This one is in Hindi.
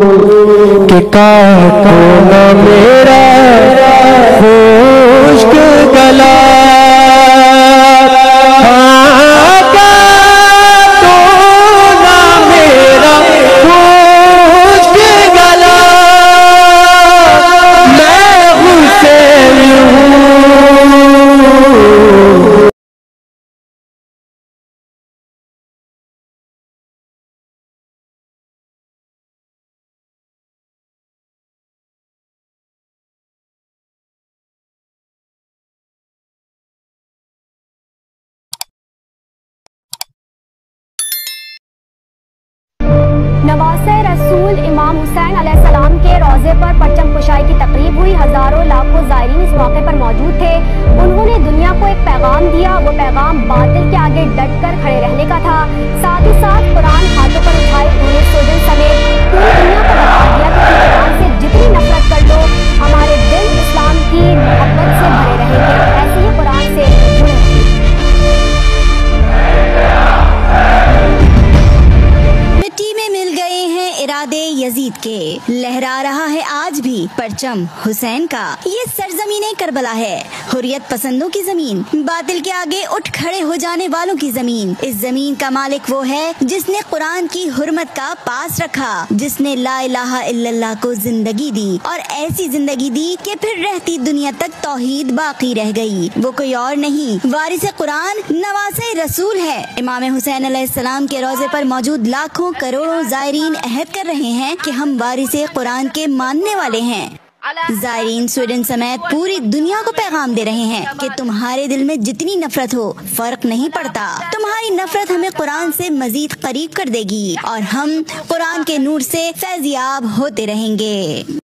के काफिला मेरा खुश्क गला नवासे रसूल इमाम हुसैन अलैहि सलाम के रोज़े पर परचम कुशाई की तकरीब हुई। हज़ारों लाखों ज़ायरीन इस मौके पर मौजूद थे। उन्होंने दुनिया को एक पैगाम दिया। वो पैगाम बातिल के आगे डट कर खड़े रहने का था। साथ ही साथ कुरान हाथों पर उठाए पूरे स्वीडन समेत पूरी दुनिया को बता दिया कि कुरान से जितनी नफरत कर लो, हमारे दिल इस्लाम की मोहब्बत से भरे रहेंगे। ऐसे ही कुरान से यजीद के लहरा रहा है आज भी परचम हुसैन का। ये सरजमीने करबला है, हुर्रियत पसंदों की जमीन, बातिल के आगे उठ खड़े हो जाने वालों की जमीन। इस जमीन का मालिक वो है जिसने कुरान की हुर्मत का पास रखा, जिसने ला इलाहा इल्लल्लाह को जिंदगी दी और ऐसी जिंदगी दी कि फिर रहती दुनिया तक तौहीद बाकी रह गई। वो कोई और नहीं, वारिस कुरान नवासे रसूल है। इमाम हुसैन अलैहि सलाम के रोजे पर मौजूद लाखों करोड़ों ज़ायरीन अहद कर रहे हैं कि हम वारिसे कुरान के मानने वाले हैं। ज़ायरीन स्वीडन समेत पूरी दुनिया को पैगाम दे रहे हैं कि तुम्हारे दिल में जितनी नफरत हो, फर्क नहीं पड़ता, तुम्हारी नफरत हमें कुरान से मजीद करीब कर देगी और हम कुरान के नूर से फैज़याब होते रहेंगे।